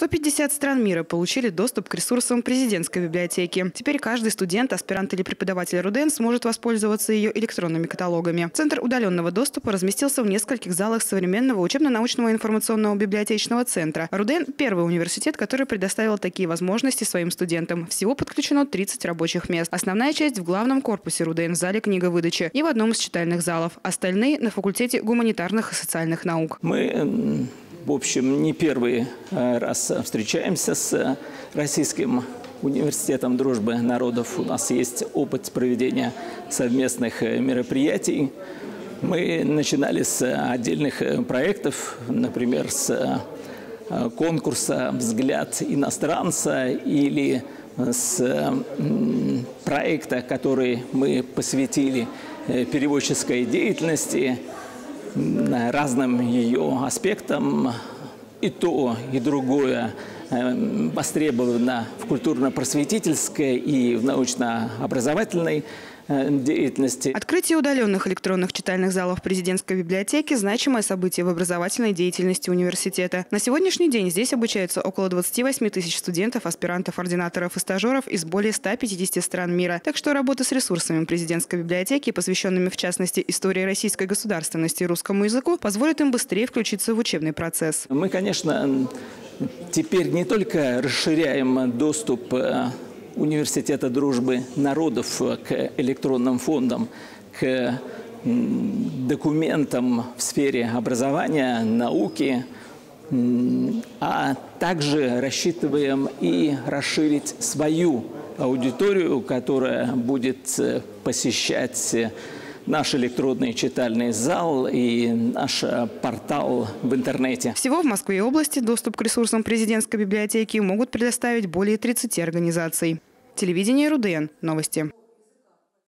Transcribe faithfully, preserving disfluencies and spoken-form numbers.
сто пятьдесят стран мира получили доступ к ресурсам президентской библиотеки. Теперь каждый студент, аспирант или преподаватель РУДН сможет воспользоваться ее электронными каталогами. Центр удаленного доступа разместился в нескольких залах современного учебно-научного информационного библиотечного центра. РУДН – первый университет, который предоставил такие возможности своим студентам. Всего подключено тридцать рабочих мест. Основная часть в главном корпусе РУДН в зале книговыдачи и в одном из читальных залов. Остальные – на факультете гуманитарных и социальных наук. Мы, в общем, не первый раз встречаемся с Российским университетом Дружбы Народов. У нас есть опыт проведения совместных мероприятий. Мы начинали с отдельных проектов, например, с конкурса «Взгляд иностранца» или с проекта, который мы посвятили переводческой деятельности, разным ее аспектам. И то, и другое востребовано в культурно-просветительской и в научно-образовательной деятельности. Открытие удаленных электронных читальных залов президентской библиотеки – значимое событие в образовательной деятельности университета. На сегодняшний день здесь обучаются около двадцати восьми тысяч студентов, аспирантов, ординаторов и стажеров из более ста пятидесяти стран мира. Так что работа с ресурсами президентской библиотеки, посвященными в частности истории российской государственности и русскому языку, позволит им быстрее включиться в учебный процесс. Мы, конечно, теперь не только расширяем доступ Университета Дружбы Народов к электронным фондам, к документам в сфере образования, науки, а также рассчитываем и расширить свою аудиторию, которая будет посещать наш электронный читальный зал и наш портал в интернете. Всего в Москве и области доступ к ресурсам президентской библиотеки могут предоставить более тридцати организаций. Телевидение РУДН. Новости.